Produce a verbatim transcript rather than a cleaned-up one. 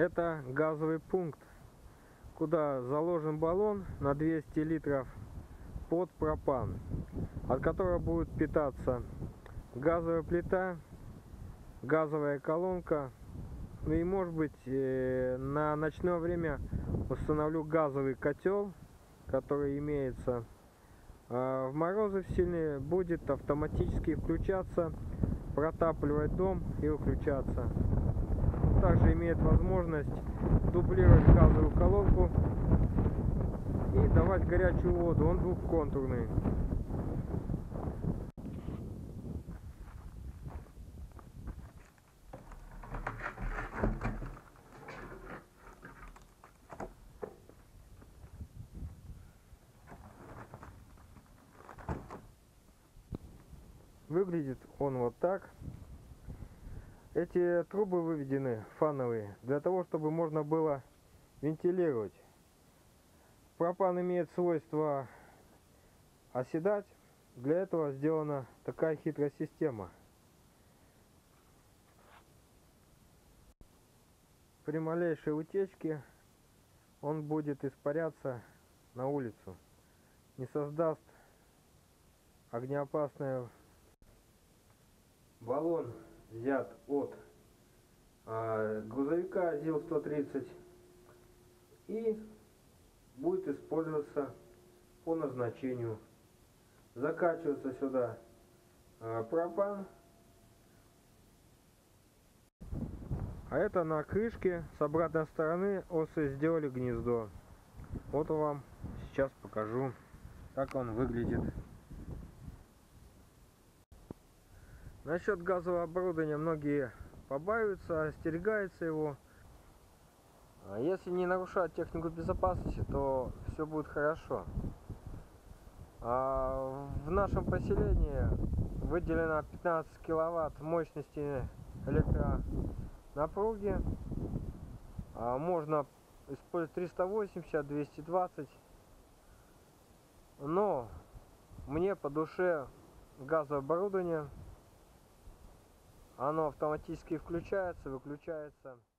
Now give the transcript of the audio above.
это газовый пункт, куда заложен баллон на двести литров под пропан, от которого будет питаться газовая плита, газовая колонка. Ну и, может быть, на ночное время установлю газовый котел, который имеется. В морозы сильные будет автоматически включаться, протапливать дом и выключаться. Также имеет возможность дублировать газовую колонку и давать горячую воду. Он двухконтурный. Выглядит он вот так. Эти трубы выведены фановые для того, чтобы можно было вентилировать. Пропан имеет свойство оседать. Для этого сделана такая хитрая система. При малейшей утечке он будет испаряться на улицу. Не создаст огнеопасное. Баллон взят от э, грузовика ЗИЛ сто тридцать и будет использоваться по назначению. Закачивается сюда э, пропан. А это на крышке с обратной стороны осы сделали гнездо. Вот вам сейчас покажу, как он выглядит. Насчет газового оборудования многие побаиваются, остерегаются его. Если не нарушать технику безопасности, то все будет хорошо. А в нашем поселении выделено пятнадцать киловатт мощности электронапруги. А можно использовать триста восемьдесят, двести двадцать. Но мне по душе газовое оборудование. Оно автоматически включается, выключается.